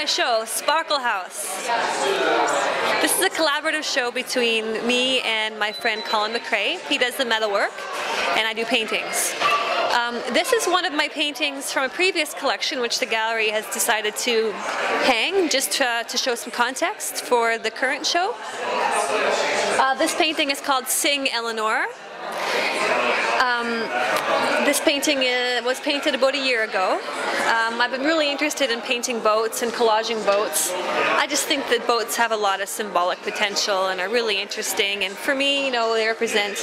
my show, Sparkle House. This is a collaborative show between me and my friend Colin Macrae. He does the metal work and I do paintings. This is one of my paintings from a previous collection which the gallery has decided to hang just to show some context for the current show. This painting is called Sing Eleanor. This painting was painted about a year ago. I've been really interested in painting boats and collaging boats. I just think that boats have a lot of symbolic potential and are really interesting. And for me, you know, they represent,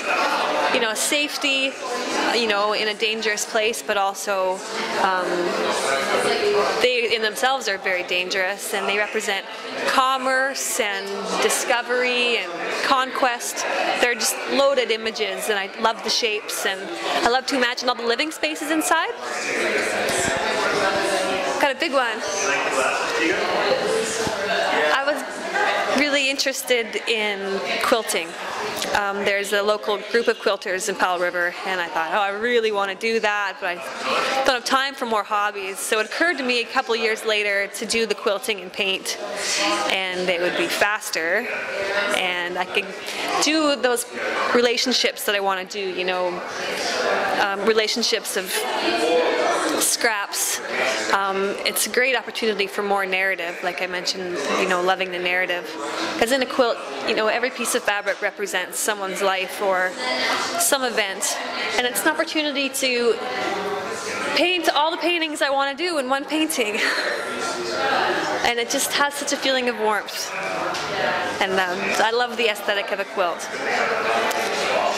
you know, safety, you know, in a dangerous place, but also they in themselves are very dangerous, and they represent commerce and discovery and conquest. They're just loaded images, and I love the shapes, and I love to imagine all the living spaces inside. Got a big one. I was really interested in quilting. There's a local group of quilters in Powell River, and I thought, oh, I really want to do that, but I don't have time for more hobbies. So it occurred to me a couple of years later to do the quilting and paint, and it would be faster, and I could do those relationships that I want to do, you know, relationships of scraps. It's a great opportunity for more narrative, like I mentioned, you know, loving the narrative. Because in a quilt, you know, every piece of fabric represents someone's life or some event. And it's an opportunity to paint all the paintings I want to do in one painting. And it just has such a feeling of warmth. And I love the aesthetic of a quilt.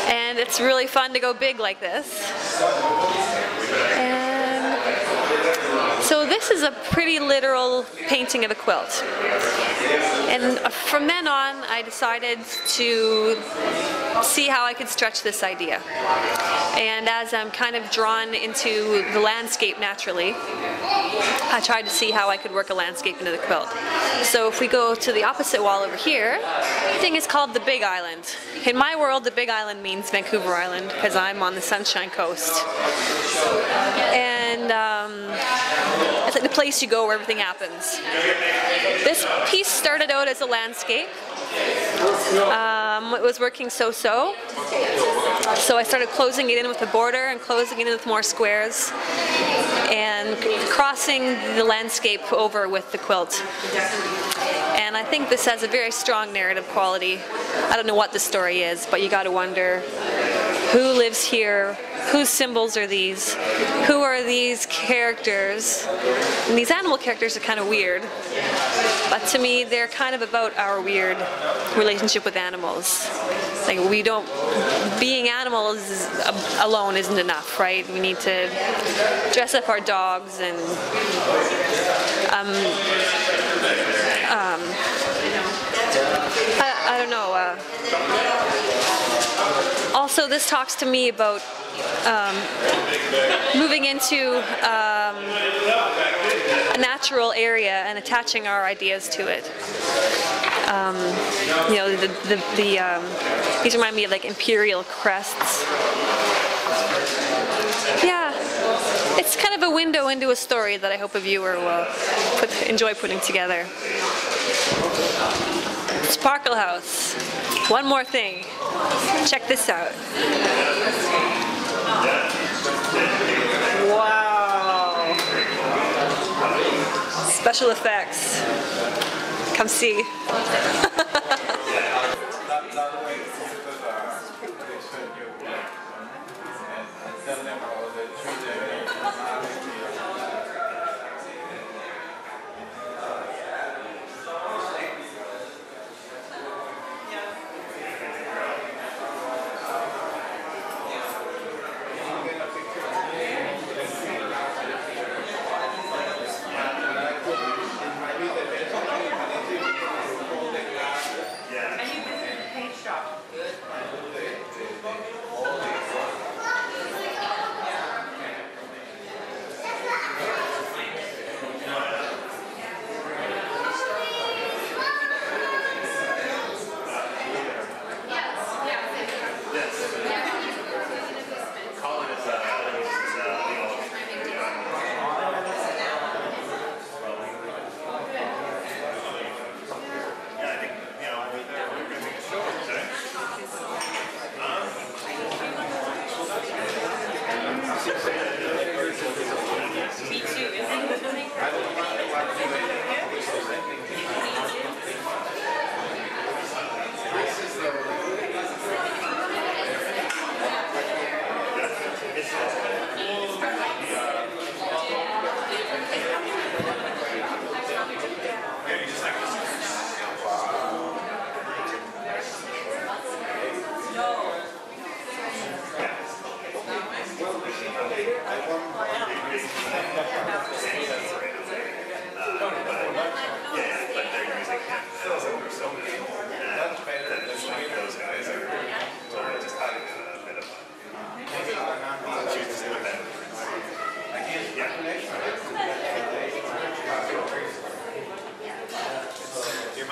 And it's really fun to go big like this. So this is a pretty literal painting of a quilt. And from then on, I decided to see how I could stretch this idea. And as I'm kind of drawn into the landscape naturally, I tried to see how I could work a landscape into the quilt. So if we go to the opposite wall over here, the thing is called the Big Island. In my world, the Big Island means Vancouver Island, because I'm on the Sunshine Coast. And it's like the place you go where everything happens. This piece started out as a landscape. It was working so-so. So I started closing it in with a border and closing it in with more squares and crossing the landscape over with the quilt. And I think this has a very strong narrative quality. I don't know what the story is, but you gotta wonder, who lives here? Whose symbols are these? Who are these characters? And these animal characters are kind of weird, but to me they're kind of about our weird relationship with animals. Like, we don't, being animals alone isn't enough, right? We need to dress up our dogs and I don't know. Also, this talks to me about moving into a natural area and attaching our ideas to it. You know, these remind me of like imperial crests. Yeah, it's kind of a window into a story that I hope a viewer will enjoy putting together. Sparkle House. One more thing. Check this out. Wow. Special effects. Come see.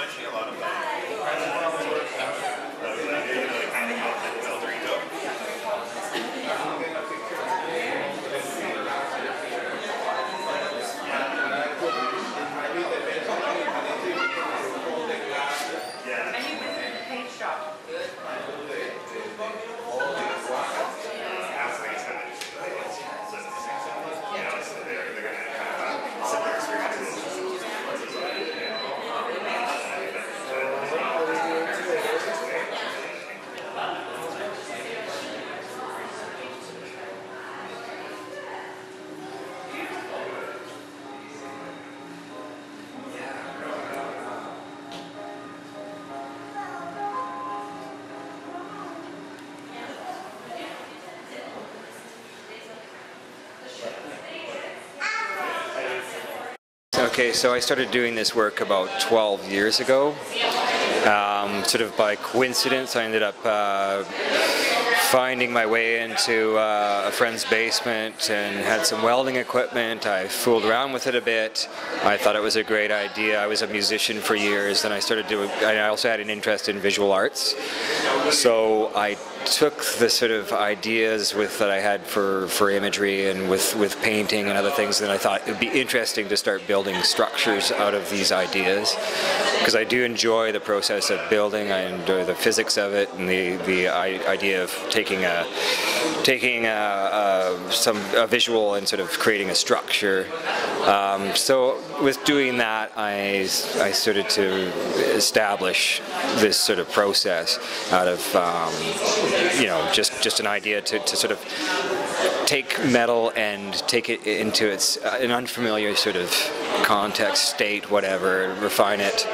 actually a lot of fun. Okay, so I started doing this work about 12 years ago. Sort of by coincidence, I ended up finding my way into a friend's basement and had some welding equipment. I fooled around with it a bit. I thought it was a great idea. I was a musician for years, and I started doing. I also had an interest in visual arts, so I took the sort of ideas that I had for imagery and with painting and other things, and I thought it would be interesting to start building structures out of these ideas, because I do enjoy the process of building. I enjoy the physics of it and the idea of taking a visual and sort of creating a structure. So with doing that, I started to establish this sort of process out of you know, just an idea to sort of take metal and take it into its an unfamiliar sort of context, state, whatever, refine it,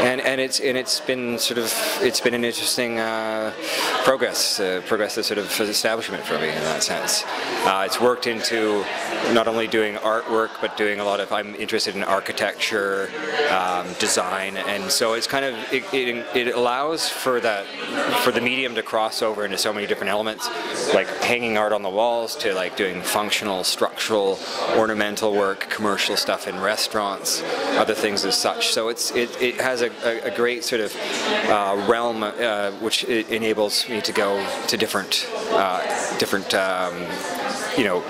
and it's been sort of an interesting progress of sort of establishment for me in that sense. It's worked into not only doing artwork but doing a lot of I'm interested in architecture, design, and so it's kind of it allows for that for the medium to cross over into so many different elements, like hanging art on the walls to like doing functional, structural, ornamental work, commercial stuff in restaurants, other things as such. So it has a great sort of realm which it enables me to go to different you know,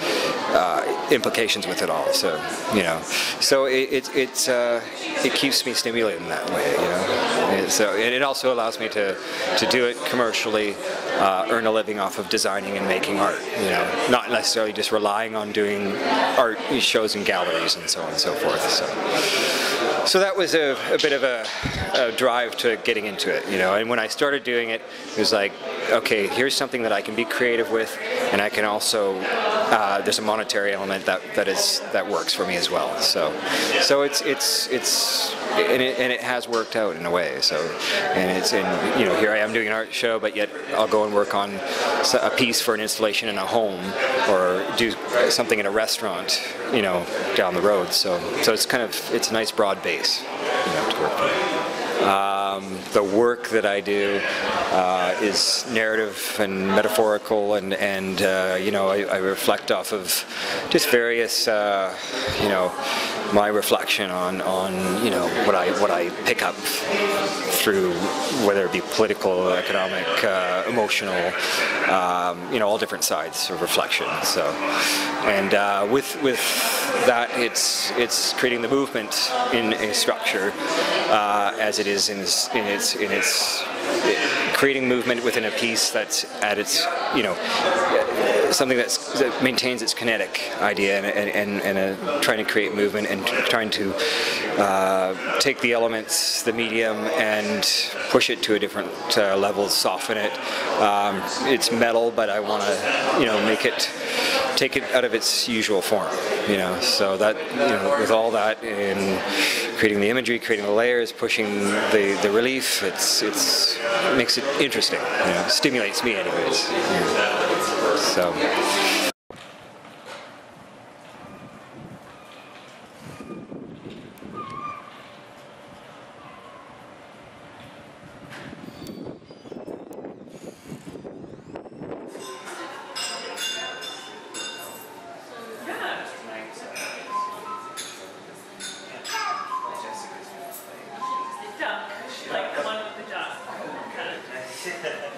implications with it all. So you know, so it keeps me stimulated in that way. You know, and it also allows me to do it commercially, earn a living off of designing and making art. You know, not necessarily just relying on doing art shows and galleries and so on and so forth. So that was a bit of a drive to getting into it, you know. And when I started doing it, it was like, okay, here's something that I can be creative with, and I can also there's a monetary element that works for me as well. So it has worked out in a way. So, and it's in, you know, here I am doing an art show, but yet I'll go and work on a piece for an installation in a home, or do something in a restaurant, you know, down the road. So it's kind of a nice broad base. You know, to work with. The work that I do is narrative and metaphorical, and you know, I reflect off of just various you know, my reflection on you know, what I pick up through, whether it be political, economic, emotional, you know, all different sides of reflection. So, and with that, it's creating the movement in a structure as it is in its creating movement within a piece that's at its, you know, something that maintains its kinetic idea, and trying to create movement and trying to take the elements, the medium, and push it to a different level, soften it. It's metal, but I want to, you know, take it out of its usual form, you know. So that, you know, with all that in creating the imagery, creating the layers, pushing the relief, it's makes it interesting, you know, stimulates me anyways. Yeah. So. Yeah. like one with the dust.